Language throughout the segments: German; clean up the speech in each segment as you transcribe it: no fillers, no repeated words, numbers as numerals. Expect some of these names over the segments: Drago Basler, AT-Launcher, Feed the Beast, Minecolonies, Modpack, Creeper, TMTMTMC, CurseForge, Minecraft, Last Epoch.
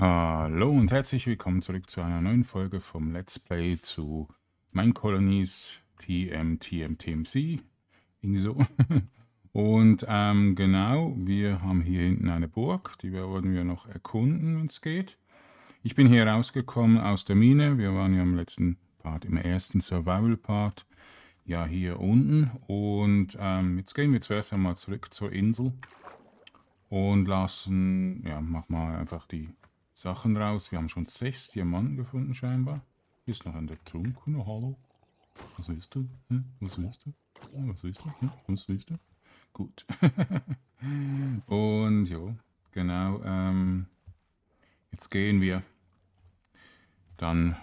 Hallo und herzlich willkommen zurück zu einer neuen Folge vom Let's Play zu Minecolonies TMTMTMC. Irgendwie so. Und genau, wir haben hier hinten eine Burg, die werden wir noch erkunden, wenn es geht. Ich bin hier rausgekommen aus der Mine. Wir waren ja im letzten Part, im ersten Survival-Part, ja hier unten. Und jetzt gehen wir zuerst einmal zurück zur Insel und lassen, ja, machen wir einfach die Sachen raus. Wir haben schon 6 Diamanten gefunden scheinbar. Hier ist noch ein der Trunken. Hallo. Was willst du? Hm? Was willst du? Was willst du? Hm? Was willst du? Gut. Und ja, genau. Jetzt gehen wir dann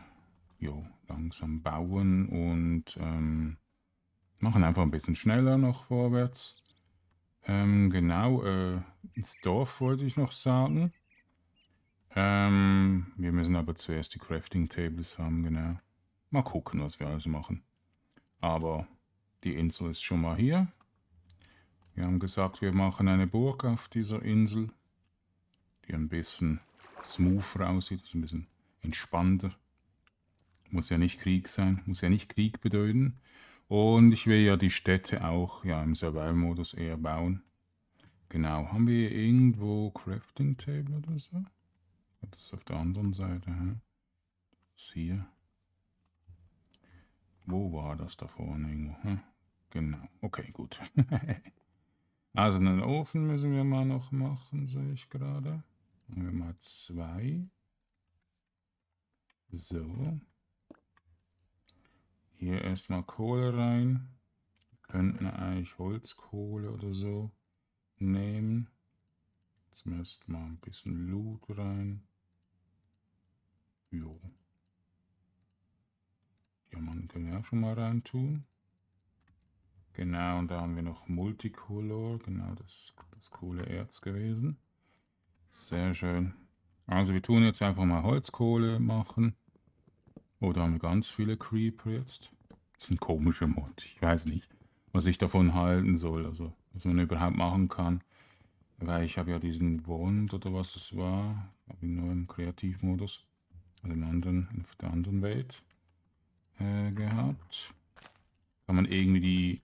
jo, langsam bauen und machen einfach ein bisschen schneller noch vorwärts. Genau, ins Dorf wollte ich noch sagen. Wir müssen aber zuerst die Crafting Tables haben, genau. Mal gucken, was wir alles machen. Aber die Insel ist schon mal hier. Wir haben gesagt, wir machen eine Burg auf dieser Insel, die ein bisschen smoother aussieht, also ein bisschen entspannter. Muss ja nicht Krieg sein, muss ja nicht Krieg bedeuten. Und ich will ja die Städte auch ja, im Survival-Modus eher bauen. Genau, haben wir hier irgendwo Crafting Table oder so? Das ist auf der anderen Seite. Hm? Das ist hier. Wo war das da vorne irgendwo? Hm? Genau, okay, gut. Also einen Ofen müssen wir mal noch machen, sehe ich gerade. Machen wir mal 2. So. Hier erstmal Kohle rein. Wir könnten eigentlich Holzkohle oder so nehmen. Jetzt erstmal ein bisschen Loot rein. Jo. Diamanten können wir auch schon mal rein tun. Genau, und da haben wir noch Multicolor. Genau, das ist das Kohleerz gewesen. Sehr schön. Also wir tun jetzt einfach mal Holzkohle machen. Oh, da haben wir ganz viele Creeper jetzt. Das ist ein komischer Mod. Ich weiß nicht, was ich davon halten soll. Also, was man überhaupt machen kann. Weil ich habe ja diesen Wand oder was es war. Ich habe ihn nur im Kreativmodus. Also im anderen, in der anderen Welt gehabt. Kann man irgendwie die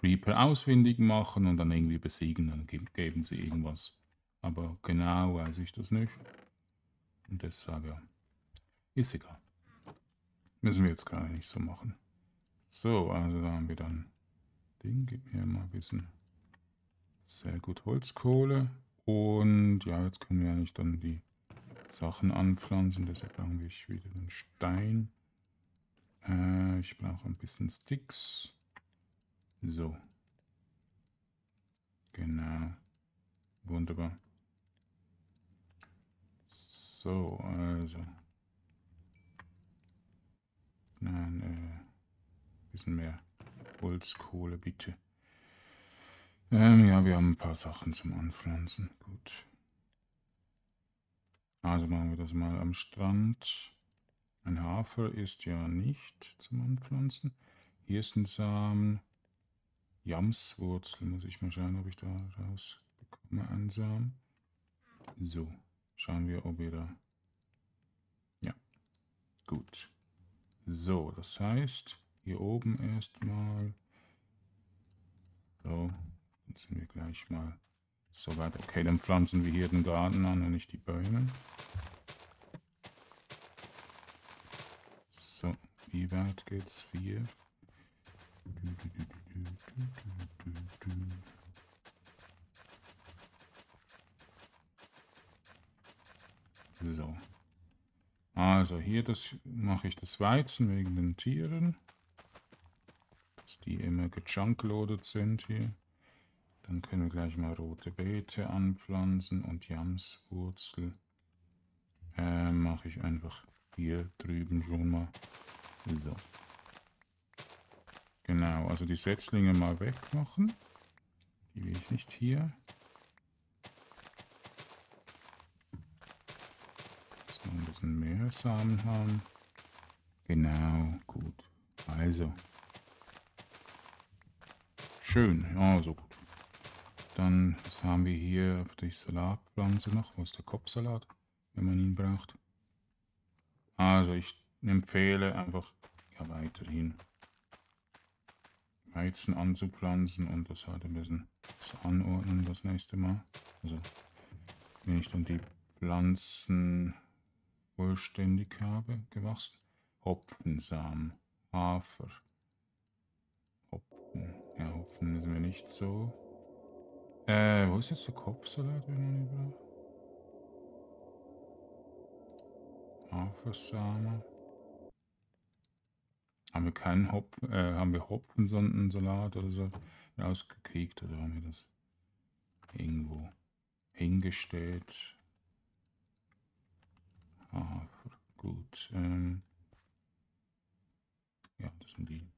Creeper ausfindig machen und dann irgendwie besiegen. Dann geben sie irgendwas. Aber genau weiß ich das nicht. Und deshalb ja. Ist egal. Müssen wir jetzt gar nicht so machen. So, also da haben wir dann den, gib mir mal ein bisschen. Sehr gut, Holzkohle. Und ja, jetzt können wir eigentlich dann die Sachen anpflanzen. Deshalb brauche ich wieder einen Stein. Ich brauche ein bisschen Sticks. So. Genau. Wunderbar. So, also. Nein, bisschen mehr Holzkohle, bitte. Ja, wir haben ein paar Sachen zum Anpflanzen. Gut. Also machen wir das mal am Strand. Ein Hafer ist ja nicht zum Anpflanzen. Hier ist ein Samen. Jamswurzel, muss ich mal schauen, ob ich da rausbekomme. Einen Samen. So, schauen wir, ob wir da... Ja, gut. So, das heißt, hier oben erstmal, so, dann sind wir gleich mal so weit. Okay, dann pflanzen wir hier den Garten an und nicht die Bäume. So, wie weit geht's? 4. So. Also hier das mache ich das Weizen wegen den Tieren, dass die immer gejunkloadet sind hier. Dann können wir gleich mal rote Beete anpflanzen und Jamswurzel mache ich einfach hier drüben schon mal. So. Genau, also die Setzlinge mal wegmachen. Die will ich nicht hier. Ein bisschen mehr Samen haben. Genau, gut. Also. Schön, ja, so gut. Dann, was haben wir hier? Die Salatpflanze noch. Wo ist der Kopfsalat, wenn man ihn braucht? Also ich empfehle einfach ja, weiterhin Weizen anzupflanzen und das halt ein bisschen anordnen das nächste Mal. Also wenn ich dann die Pflanzen vollständig habe, gewachsen. Hopfensamen, Hafer, Hopfen. Ja, Hopfen müssen wir nicht so. Wo ist jetzt der Kopfsalat, wenn man ihn braucht? Hafersamen. Haben wir keinen Hopfen, haben wir Hopfensondensalat oder so rausgekriegt oder haben wir das irgendwo hingestellt? Hafer, gut. Ja, das sind die.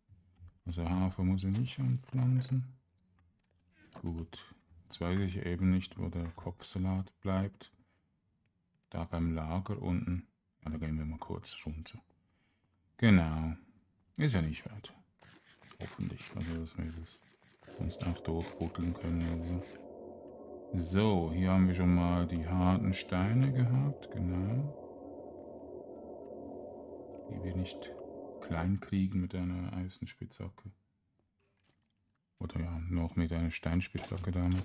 Also Hafer muss ich nicht anpflanzen. Gut. Jetzt weiß ich eben nicht, wo der Kopfsalat bleibt. Da beim Lager unten. Da gehen wir mal kurz runter. Genau. Ist ja nicht weit. Hoffentlich. Also, dass wir das sonst auch durchbuddeln können. Also. So, hier haben wir schon mal die harten Steine gehabt. Genau. Die wir nicht klein kriegen mit einer Eisenspitzhacke. Oder ja, noch mit einer Steinspitzhacke damit.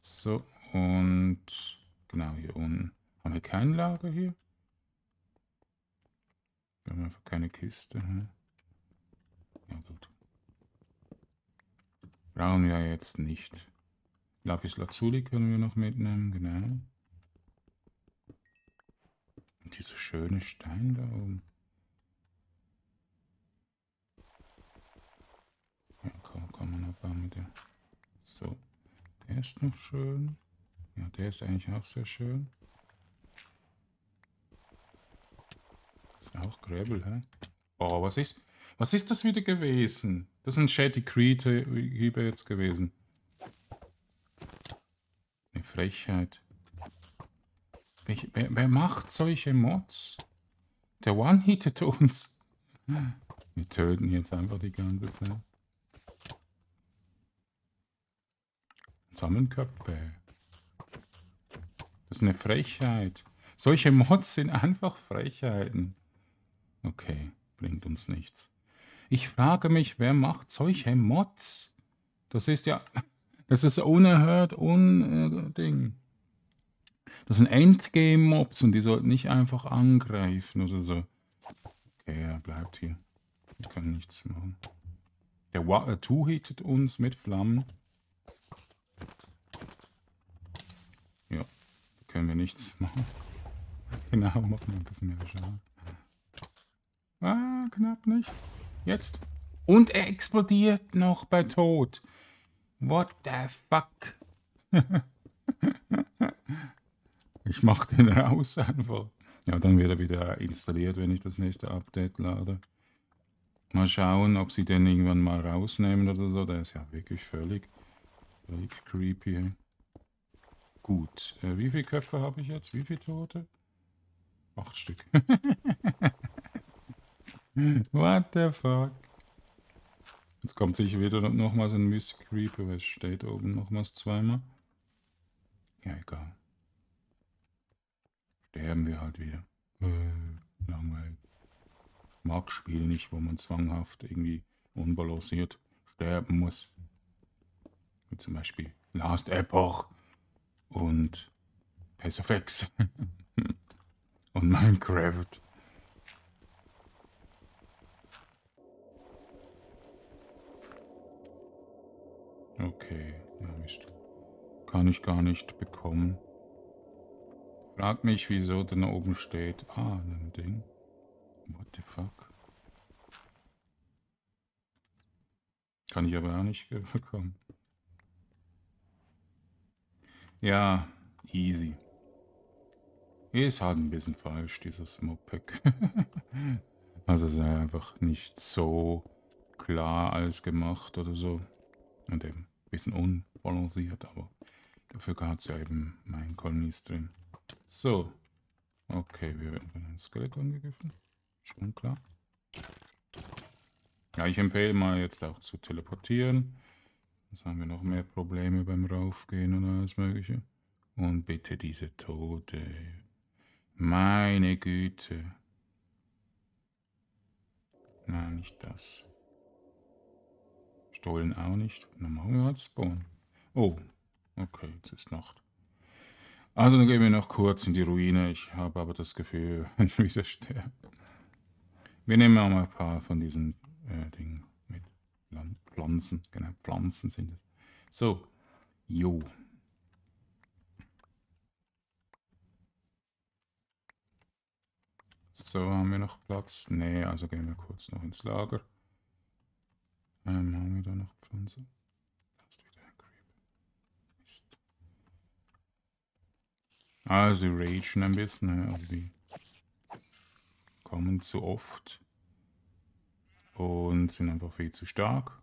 So, und genau hier unten. Haben wir kein Lager hier? Wir haben einfach keine Kiste. Hm? Ja gut. Brauchen wir jetzt nicht. Lapis Lazuli können wir noch mitnehmen, genau. Und dieser schöne Stein da oben. Ja, kann man abbauen mit der. So, der ist noch schön. Ja, der ist eigentlich auch sehr schön. Ist auch Gräbel, hä? Oh, was ist das wieder gewesen? Das ist ein Shady Creeper jetzt gewesen. Eine Frechheit. Wer macht solche Mods? Der one-hittet uns. Wir töten jetzt einfach die ganze Zeit. Sammeln Köpfe. Das ist eine Frechheit. Solche Mods sind einfach Frechheiten. Okay, bringt uns nichts. Ich frage mich, wer macht solche Mods? Das ist ja, das ist unerhört, Ding. Das sind Endgame-Mobs und die sollten nicht einfach angreifen oder so. Okay, er bleibt hier. Ich kann nichts machen. Der two-hittet uns mit Flammen. Ja, da können wir nichts machen. Genau, machen wir ein bisschen mehr Schaden. Ah, knapp nicht. Jetzt. Und er explodiert noch bei Tod. What the fuck? Ich mach den raus einfach. Ja, dann wird er wieder installiert, wenn ich das nächste Update lade. Mal schauen, ob sie den irgendwann mal rausnehmen oder so. Der ist ja wirklich völlig creepy. Gut. Wie viele Köpfe habe ich jetzt? Wie viele Tote? 8 Stück. What the fuck? Jetzt kommt sicher wieder nochmals ein Mystic Creeper, weil es steht oben nochmals zweimal. Ja, egal. Sterben wir halt wieder. Langweilig. Mag Spiele nicht, wo man zwanghaft irgendwie unbalanciert sterben muss. Wie zum Beispiel Last Epoch und Pass of X und Minecraft. Okay, ja, Mist. Kann ich gar nicht bekommen. Frag mich, wieso denn da oben steht. Ah, ein Ding. What the fuck? Kann ich aber auch nicht bekommen. Ja, easy. Ist halt ein bisschen falsch, dieses Modpack. Also sei einfach nicht so klar alles gemacht oder so. Und eben. Bisschen unbalanciert, aber dafür hat es ja eben Minecolonies drin. So. Okay, wir werden von einem Skelett angegriffen. Schon klar. Ja, ich empfehle mal jetzt auch zu teleportieren. Jetzt haben wir noch mehr Probleme beim Raufgehen und alles Mögliche. Und bitte diese Tote. Meine Güte. Nein, nicht das. Stohlen auch nicht. Dann machen wir halt Spawn. Oh, okay, jetzt ist Nacht. Also dann gehen wir noch kurz in die Ruine. Ich habe aber das Gefühl, wenn ich wieder sterbe. Wir nehmen auch mal ein paar von diesen Dingen mit. Pflanzen, genau, Pflanzen sind es. So, jo. So, haben wir noch Platz? Nee, also gehen wir kurz noch ins Lager. Haben wir da noch Pflanzen? Also ragen ein bisschen, aber die kommen zu oft und sind einfach viel zu stark.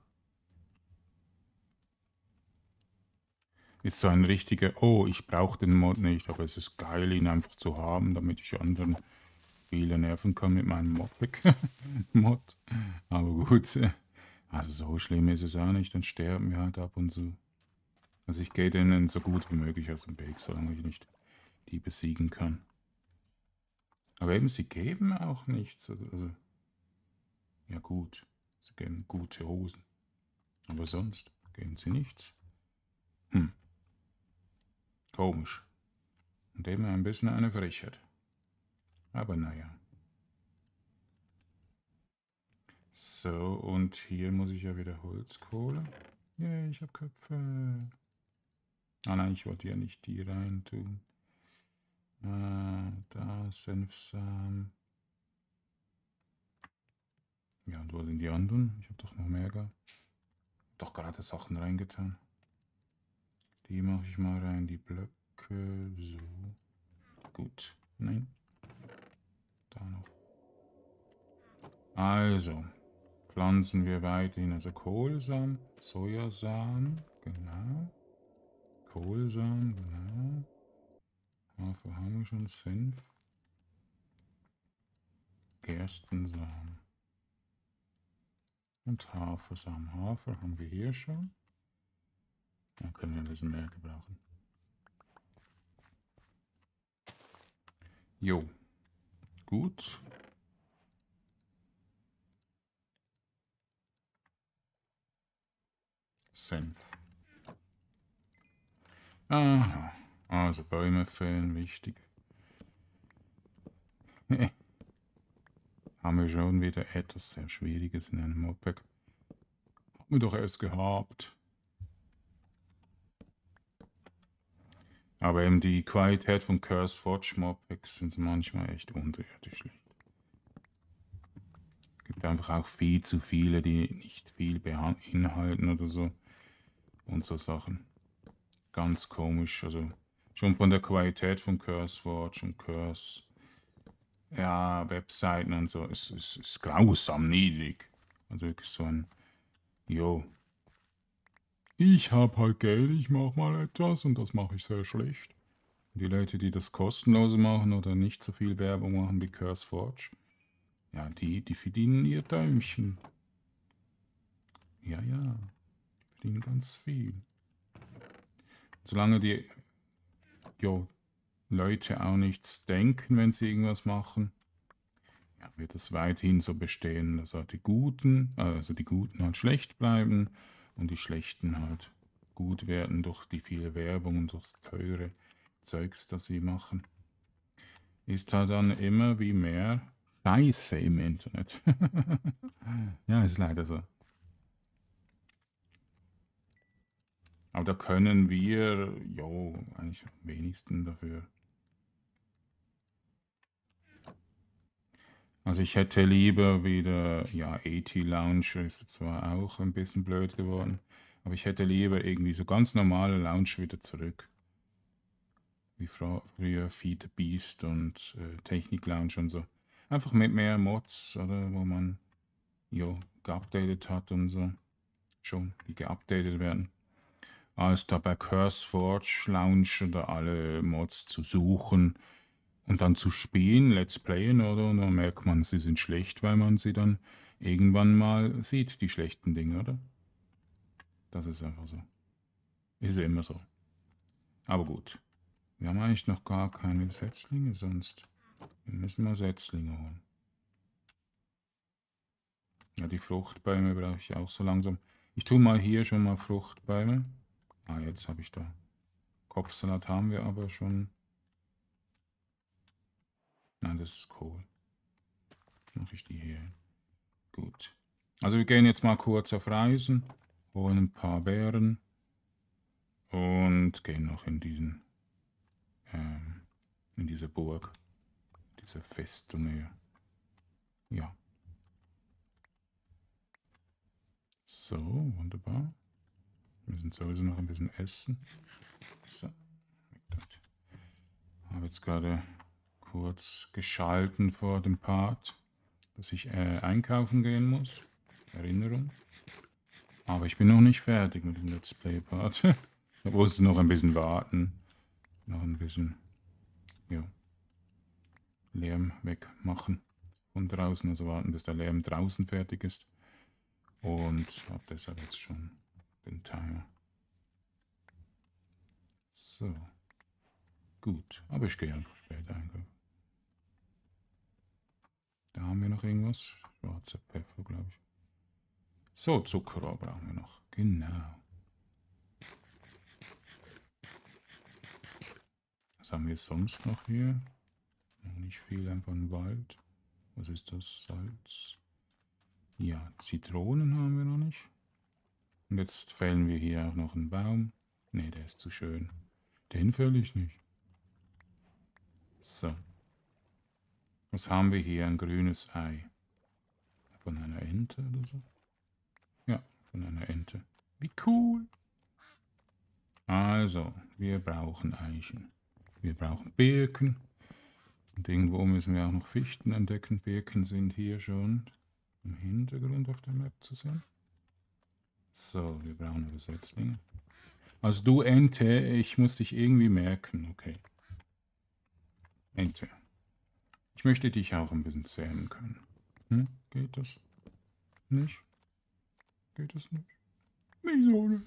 Ist so ein richtiger, oh, ich brauche den Mod nicht, aber es ist geil, ihn einfach zu haben, damit ich anderen viele nerven kann mit meinem Mod. Aber gut, also so schlimm ist es auch nicht, dann sterben wir halt ab und zu. Also ich gehe denen so gut wie möglich aus dem Weg, solange ich nicht die besiegen kann. Aber eben, sie geben auch nichts. Also, ja gut, sie geben gute Hosen. Aber sonst geben sie nichts. Hm. Komisch. Und eben ein bisschen eine Frechheit. Aber naja. So, und hier muss ich ja wieder Holzkohle. Yay, ich habe Köpfe. Ah nein, ich wollte ja nicht die rein tun. Ah, da, Senfsamen. Ja, und wo sind die anderen? Ich habe doch noch mehr gehabt. Doch gerade Sachen reingetan. Die mache ich mal rein, die Blöcke. So. Gut. Nein. Da noch. Also, pflanzen wir weiterhin. Also Kohlsamen, Sojasamen, genau. Kohlsamen, genau. Hafer haben wir schon, Senf, Gerstensamen und Hafersamen. Hafer haben wir hier schon. Da können wir ein bisschen mehr gebrauchen. Jo, gut. Senf. Aha. Also Bäume fällen, wichtig. Haben wir schon wieder etwas sehr Schwieriges in einem Modpack. Haben wir doch erst gehabt. Aber eben die Qualität von CurseForge Modpacks sind manchmal echt unterirdisch schlecht. Es gibt einfach auch viel zu viele, die nicht viel beinhalten oder so. Und so Sachen. Ganz komisch, also... Schon von der Qualität von CurseForge und Curse, ja, Webseiten und so, ist grausam niedrig. Also wirklich so ein, jo, ich habe halt Geld, ich mache mal etwas und das mache ich sehr schlecht. Und die Leute, die das kostenlose machen oder nicht so viel Werbung machen wie CurseForge, ja, die verdienen ihr Däumchen. Ja, ja, die verdienen ganz viel. Solange die... Jo, Leute auch nichts denken, wenn sie irgendwas machen, ja, wird das weithin so bestehen, dass halt die Guten, halt schlecht bleiben und die Schlechten halt gut werden durch die viele Werbung und durchs teure Zeugs, das sie machen. Ist halt dann immer wie mehr Scheiße im Internet. Ja, ist leider so. Aber da können wir, jo, eigentlich am wenigsten dafür. Also ich hätte lieber wieder, ja, AT-Launcher ist zwar auch ein bisschen blöd geworden, aber ich hätte lieber irgendwie so ganz normale Launcher wieder zurück. Wie früher Feed the Beast und Technik-Launcher und so. Einfach mit mehr Mods, oder, wo man, jo, geupdatet hat und so. Schon, die geupdatet werden. Als da bei CurseForge Launcher da alle Mods zu suchen und dann zu spielen, Let's Playen, oder? Und dann merkt man, sie sind schlecht, weil man sie dann irgendwann mal sieht, die schlechten Dinge, oder? Das ist einfach so. Ist ja immer so. Aber gut. Wir haben eigentlich noch gar keine Setzlinge sonst. Wir müssen mal Setzlinge holen. Ja, die Fruchtbäume brauche ich auch so langsam. Ich tue mal hier schon mal Fruchtbäume. Ah, jetzt habe ich da. Kopfsalat haben wir aber schon. Nein, das ist Kohl. Mache ich die hier. Gut. Also wir gehen jetzt mal kurz auf Reisen. Holen ein paar Beeren. Und gehen noch in diesen, in diese Burg. Diese Festung hier. Ja. So, wunderbar. Wir müssen sowieso noch ein bisschen essen. So. Ich habe jetzt gerade kurz geschalten vor dem Part, dass ich einkaufen gehen muss. Erinnerung. Aber ich bin noch nicht fertig mit dem Let's Play Part. Da musste noch ein bisschen warten. Noch ein bisschen, ja, Lärm wegmachen. Und draußen, also warten, bis der Lärm draußen fertig ist. Und habe deshalb jetzt schon den Timer. So. Gut, aber ich gehe einfach später einkaufen. Da haben wir noch irgendwas. Schwarzer Pfeffer, glaube ich. So, Zuckerrohr brauchen wir noch. Genau. Was haben wir sonst noch hier? Noch nicht viel, einfach ein Wald. Was ist das? Salz. Ja, Zitronen haben wir noch nicht. Und jetzt fällen wir hier auch noch einen Baum. Ne, der ist zu schön. Den fäll ich nicht. So. Was haben wir hier? Ein grünes Ei. Von einer Ente oder so? Ja, von einer Ente. Wie cool! Also, wir brauchen Eichen. Wir brauchen Birken. Und irgendwo müssen wir auch noch Fichten entdecken. Birken sind hier schon im Hintergrund auf der Map zu sehen. So, wir brauchen eine Setzlinge. Also du Ente, ich muss dich irgendwie merken. Okay. Ente. Ich möchte dich auch ein bisschen zähmen können. Hm? Geht das? Nicht? Geht das nicht? Wieso nicht?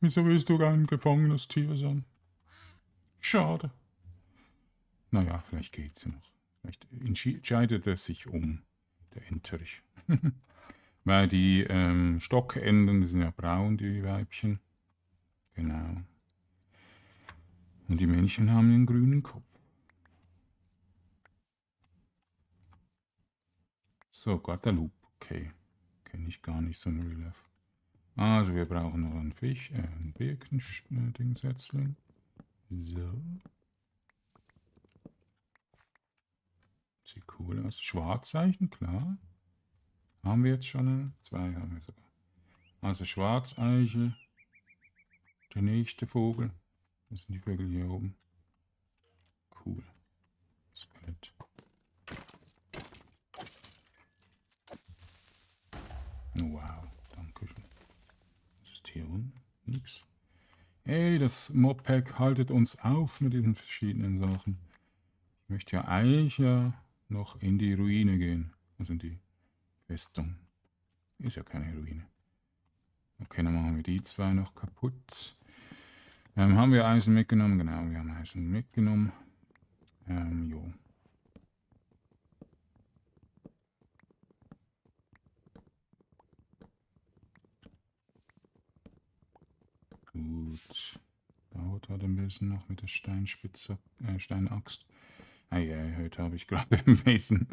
Wieso willst du kein gefangenes Tier sein? Schade. Naja, vielleicht geht's ja noch. Vielleicht entscheidet es sich um, der Enterich. Weil die Stockenden, die sind ja braun, die Weibchen. Genau. Und die Männchen haben den grünen Kopf. So, Guadalupe. Okay. Kenne ich gar nicht so ein Relief. Also, wir brauchen noch einen Fisch, einen Birken-Ding-Setzling. So. Sieht cool aus. Schwarzeichen, klar. Haben wir jetzt schon eine? Zwei haben wir sogar. Also Schwarzeiche. Der nächste Vogel. Das sind die Vögel hier oben. Cool. Skelett. Wow, danke schön. Was ist hier unten? Nix. Ey, das Modpack haltet uns auf mit diesen verschiedenen Sachen. Ich möchte ja eigentlich noch in die Ruine gehen. Also in die Festung. Ist ja keine Ruine. Okay, dann machen wir die zwei noch kaputt. Haben wir Eisen mitgenommen? Genau, wir haben Eisen mitgenommen. Jo. Gut. Dauert halt ein bisschen noch mit der Steinspitze, Steinaxt. Ah ja, heute habe ich gerade ein bisschen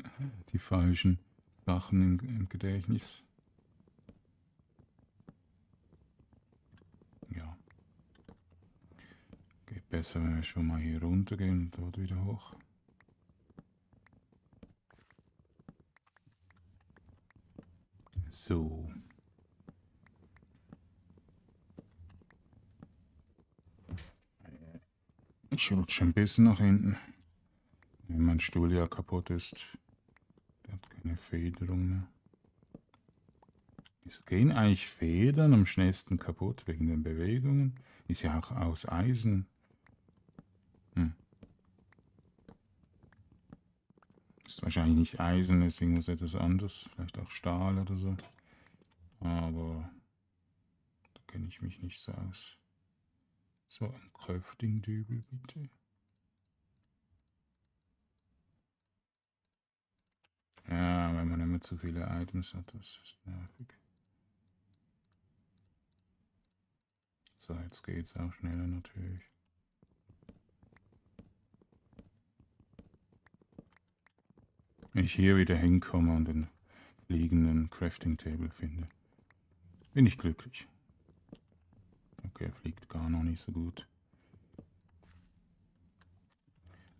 die falschen Sachen im Gedächtnis. Ja. Geht besser, wenn wir schon mal hier runter gehen und dort wieder hoch. So. Ich rutsche ein bisschen nach hinten. Wenn mein Stuhl ja kaputt ist. Der hat keine Federung mehr. Wieso gehen eigentlich Federn am schnellsten kaputt? Wegen den Bewegungen? Ist ja auch aus Eisen. Hm. Ist wahrscheinlich nicht Eisen, ist irgendwas etwas anderes. Vielleicht auch Stahl oder so. Aber kenne ich mich nicht so aus. So, ein Crafting-Dübel bitte. Ja, wenn man immer zu viele Items hat, das ist nervig. So, jetzt geht's auch schneller natürlich. Wenn ich hier wieder hinkomme und den fliegenden Crafting-Table finde, bin ich glücklich. Okay, fliegt gar noch nicht so gut.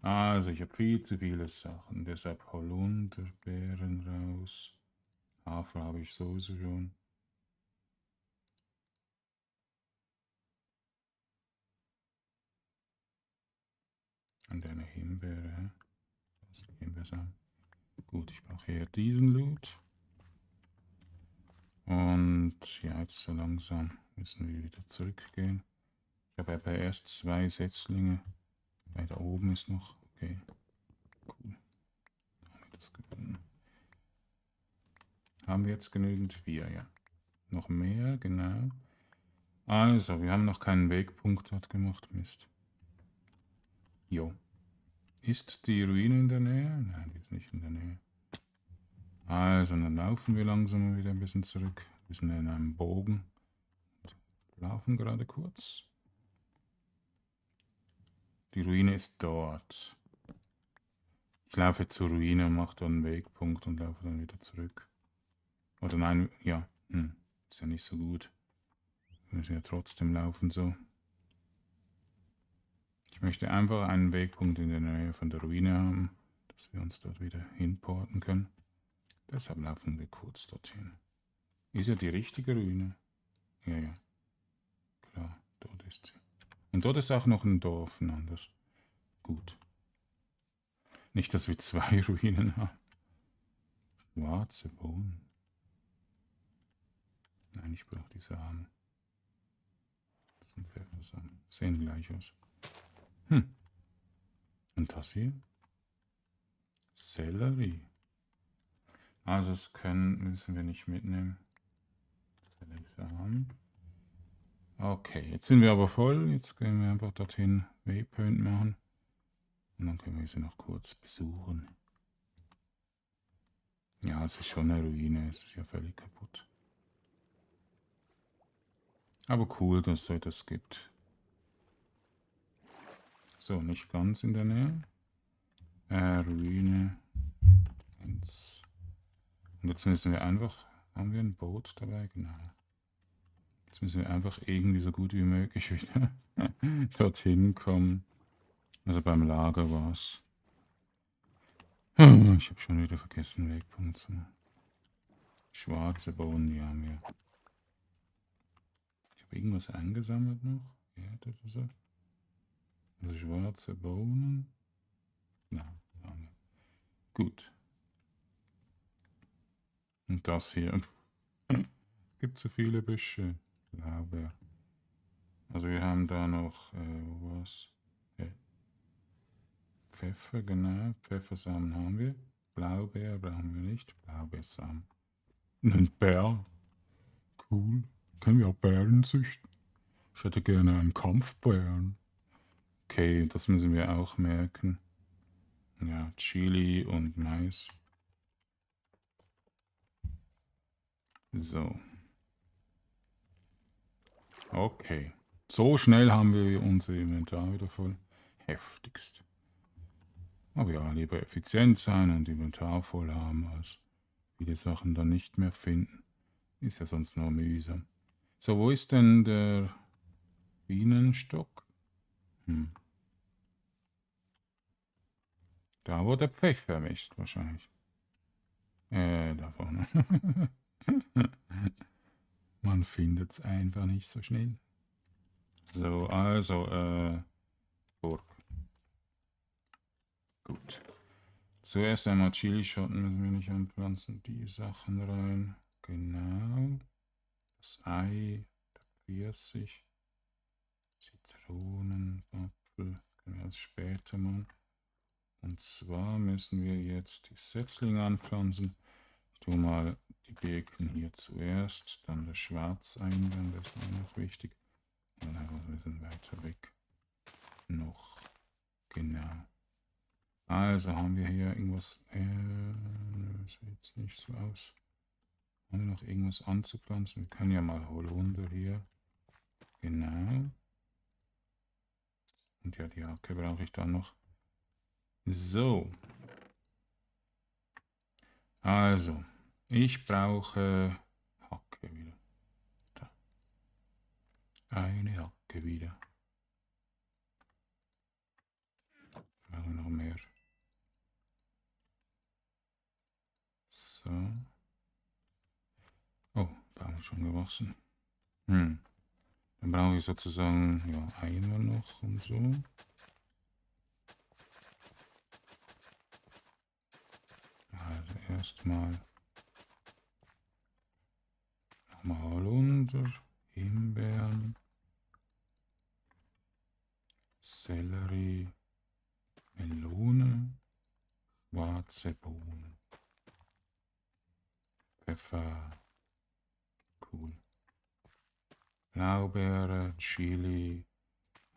Also, ich habe viel zu viele Sachen, deshalb Holunderbeeren raus. Hafer habe ich sowieso schon. Und eine Himbeere. Also Himbeeren. Gut, ich brauche hier diesen Loot. Und ja, jetzt so langsam müssen wir wieder zurückgehen. Ich habe aber erst 2 Setzlinge. Weiter oben ist noch. Okay. Cool. Haben wir das gefunden? Haben wir jetzt genügend? Wir, ja. Noch mehr, genau. Also, wir haben noch keinen Wegpunkt dort gemacht. Mist. Jo. Ist die Ruine in der Nähe? Nein, die ist nicht in der Nähe. Also, dann laufen wir langsam wieder ein bisschen zurück. Wir sind in einem Bogen. Wir laufen gerade kurz. Die Ruine ist dort. Ich laufe zur Ruine, mache dann einen Wegpunkt und laufe dann wieder zurück. Oder nein, ja. Ist ja nicht so gut. Wir müssen ja trotzdem laufen so. Ich möchte einfach einen Wegpunkt in der Nähe von der Ruine haben, dass wir uns dort wieder hinporten können. Deshalb laufen wir kurz dorthin. Ist ja die richtige Ruine. Ja, ja. Klar, dort ist sie. Und dort ist auch noch ein Dorf, ein anderes. Gut. Nicht, dass wir 2 Ruinen haben. Schwarze Bohnen. Nein, ich brauche die Samen. Zum Pfeffersamen. Sehen gleich aus. Und das hier? Sellerie. Also das müssen wir nicht mitnehmen. Selleriesamen. Okay, jetzt sind wir aber voll. Jetzt gehen wir einfach dorthin Waypoint machen. Und dann können wir sie noch kurz besuchen. Ja, es ist schon eine Ruine. Es ist ja völlig kaputt. Aber cool, dass es so etwas gibt. So, nicht ganz in der Nähe. Ruine 1. Und jetzt müssen wir einfach... Haben wir ein Boot dabei? Genau. Jetzt müssen wir einfach irgendwie so gut wie möglich wieder dorthin kommen. Also beim Lager war es. Ich habe schon wieder vergessen, Wegpunkt zu machen. Schwarze Bohnen, die haben wir. Ich habe irgendwas eingesammelt noch. Ja, das ist er. Also schwarze Bohnen. Na, haben wir. Gut. Und das hier. Es gibt so viele Büsche. Glaube. Also wir haben da noch was? Pfeffer, genau. Pfeffersamen haben wir. Blaubeer brauchen wir nicht. Blaubeersamen. Ein Bär. Cool. Können wir auch Bären züchten? Ich hätte gerne einen Kampfbären. Okay, das müssen wir auch merken. Ja, Chili und Mais. So. Okay. So schnell haben wir unser Inventar wieder voll. Heftigst. Aber ja, lieber effizient sein und Inventar voll haben, als viele Sachen dann nicht mehr finden. Ist ja sonst nur mühsam. So, wo ist denn der Bienenstock? Da, wo der Pfeffer wächst, wahrscheinlich. Da vorne. Man findet es einfach nicht so schnell. So, also, Burg. Gut. Zuerst einmal Chilischotten müssen wir nicht anpflanzen. Die Sachen rein. Genau. Das Ei, der Pfirsich, Zitronen, Apfel. Können wir das später machen. Und zwar müssen wir jetzt die Setzlinge anpflanzen. Ich tue mal Die Birken hier zuerst, dann das Schwarzeingang, das war noch wichtig. Und dann haben wir ein bisschen weiter weg noch. Genau. Also haben wir hier irgendwas. Das sieht jetzt nicht so aus. Haben wir noch irgendwas anzupflanzen? Wir können ja mal Holunder hier. Genau. Und ja, die Hacke brauche ich dann noch. So. Also, ich brauche Hacke wieder. Da. Eine Hacke wieder. Brauche noch mehr. So. Oh, Baum ist schon gewachsen. Dann brauche ich sozusagen ja, einmal noch und so. Also erstmal nochmal Holunder, Himbeeren, Sellerie, Melone, schwarze Bohnen, Pfeffer, cool. Blaubeere, Chili,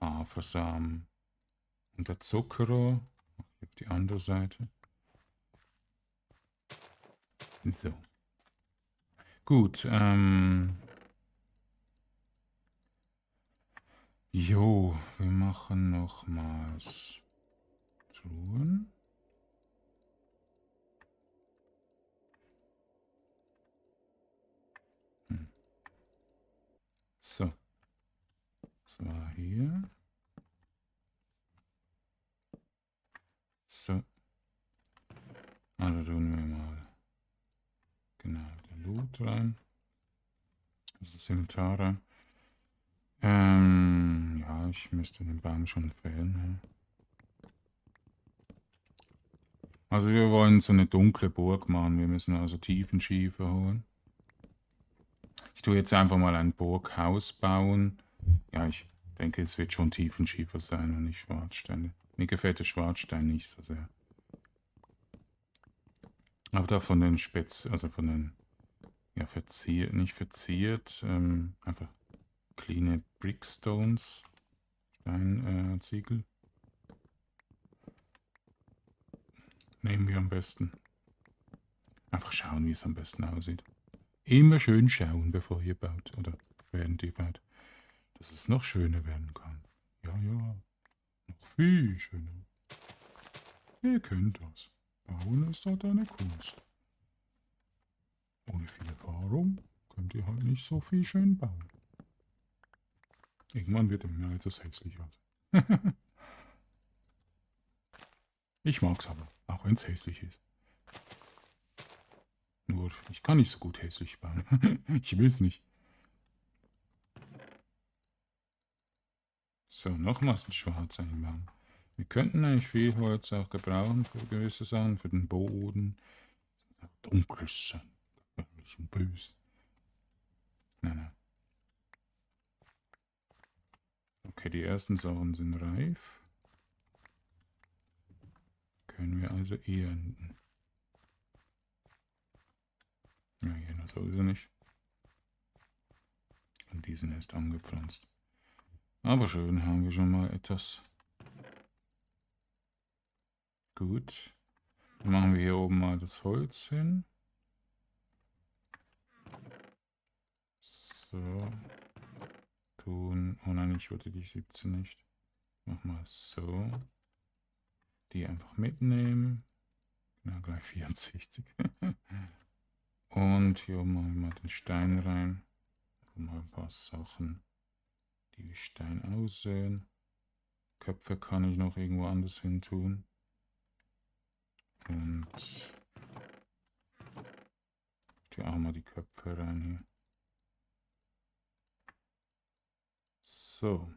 Hafersamen und der Zuckerrohr auf die andere Seite. So. Gut. Jo, wir machen nochmals Truhen. So, das war hier. So, also tun wir mal genau den Loot rein, also das Inventar rein. Ja, ich müsste den Baum schon fällen. Also wir wollen so eine dunkle Burg machen, wir müssen also Tiefenschiefer holen. Ich tue jetzt einfach mal ein Burghaus bauen. Ja, ich denke, es wird schon Tiefenschiefer sein und nicht Schwarzstein. Mir gefällt der Schwarzstein nicht so sehr. Aber da von den ja, verziert, nicht verziert, einfach kleine Brickstones, Steinziegel. Nehmen wir am besten. Einfach schauen, wie es am besten aussieht. Immer schön schauen, bevor ihr baut, oder während ihr baut, dass es noch schöner werden kann. Ja, ja, noch viel schöner. Ihr könnt das. Bauen ist halt eine Kunst. Ohne viel Erfahrung könnt ihr halt nicht so viel schön bauen. Irgendwann wird mir etwas hässlich aus. Ich mag es aber, auch wenn es hässlich ist. Nur, ich kann nicht so gut hässlich bauen. Ich will es nicht. So, nochmals ein Schwarz einbauen. Wir könnten eigentlich viel Holz auch gebrauchen für gewisse Sachen, für den Boden. Dunkles sein. Gefährlich und böse. Nein, nein. Okay, die ersten Sachen sind reif. Können wir also ernten. Ja, hier noch sowieso nicht. Und diesen ist angepflanzt. Aber schön haben wir schon mal etwas. Gut. Dann machen wir hier oben mal das Holz hin. So. Tun. Oh nein, ich wollte die 17 nicht. Mach mal so. Die einfach mitnehmen. Na, gleich 64. Und hier oben machen wir mal den Stein rein. Mal ein paar Sachen, die wie Stein aussehen. Köpfe kann ich noch irgendwo anders hin tun. Und ich tue auch mal die Köpfe rein hier. So.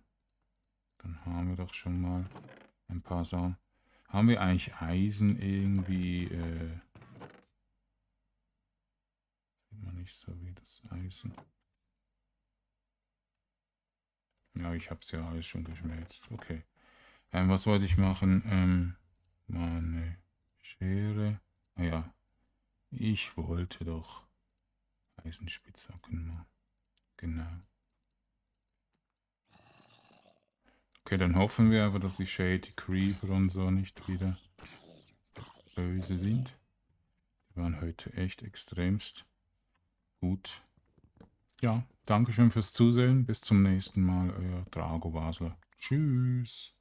Dann haben wir doch schon mal ein paar Sachen. Haben wir eigentlich Eisen irgendwie... man nicht so wie das Eisen. Ja, ich habe es ja alles schon geschmelzt. Okay. Was wollte ich machen? Meine Schere. Ah ja. Ich wollte doch Eisenspitzhacken mal. Genau. Okay, dann hoffen wir aber, dass die Shady Creeper und so nicht wieder böse sind. Die waren heute echt extremst gut. Ja, dankeschön fürs Zusehen. Bis zum nächsten Mal, euer Drago Basler. Tschüss.